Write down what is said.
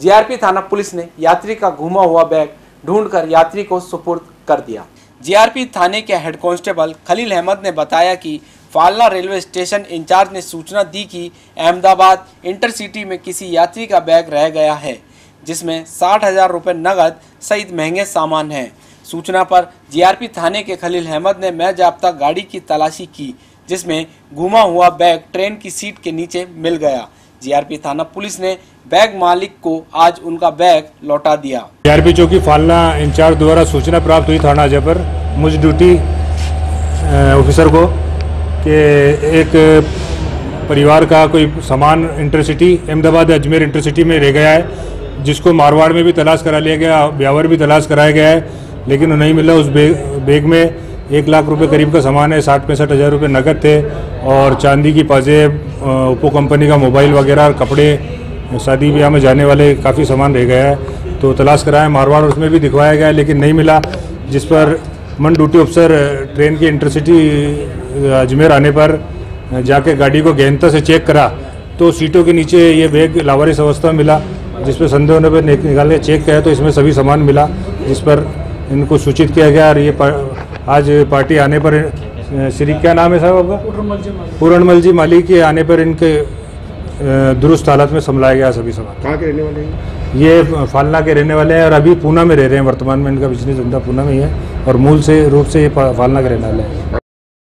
GRP थाना police ने यात्री का घुमा हुआ बैग ढूंढकर यात्री को सुपुर्द कर दिया। जीआरपी थाने के हेड कांस्टेबल खलील अहमद ने बताया कि फालना रेलवे स्टेशन इंचार्ज ने सूचना दी कि अहमदाबाद इंटरसिटी में किसी यात्री का बैग रह गया है, जिसमें 60,000 रुपये नकद सहित महंगे सामान हैं। सूचना पर जीआरपी थाने के खलील अहमद ने मैं जाब्ता गाड़ी की तलाशी की, जिसमें घुमा हुआ बैग ट्रेन की सीट के नीचे मिल गया। जीआरपी थाना पुलिस ने बैग मालिक को आज उनका बैग लौटा दिया। जीआरपी चौकी फालना इंचार्ज द्वारा सूचना प्राप्त हुई थाना जयपुर मुझ ड्यूटी ऑफिसर को कि एक परिवार का कोई सामान इंटरसिटी अहमदाबाद अजमेर इंटरसिटी में रह गया है, जिसको मारवाड़ में भी तलाश करा लिया गया, ब्यावर भी तलाश कराया गया है, लेकिन वो नहीं मिला। उस बैग में 1 लाख रुपए करीब का सामान है, 60-65,000 रुपये नकद थे और चांदी की पाजेब, ओप्पो कंपनी का मोबाइल वगैरह, कपड़े, शादी ब्याह में जाने वाले काफ़ी सामान रह गया है। तो तलाश कराया मारवाड़, उसमें भी दिखवाया गया लेकिन नहीं मिला, जिस पर मन ड्यूटी अफसर ट्रेन की इंटरसिटी अजमेर आने पर जाके गाड़ी को गहनता से चेक करा तो सीटों के नीचे ये बैग लावारिस अवस्था में मिला, जिस पर संदेह होने पर निकाले चेक किया तो इसमें सभी सामान मिला, जिस पर इनको सूचित किया गया। और ये आज पार्टी आने पर श्री क्या नाम है साहब आपका, पूरण मल जी माली के आने पर इनके दुरुस्त हालत में संभाला गया सभी सामान। कहाँ के रहने वाले हैं ये? फालना के रहने वाले हैं और अभी पूना में रह रहे हैं। वर्तमान में इनका बिजनेस धंधा पूना में ही है और मूल से रूप से ये फालना के रहने वाले हैं।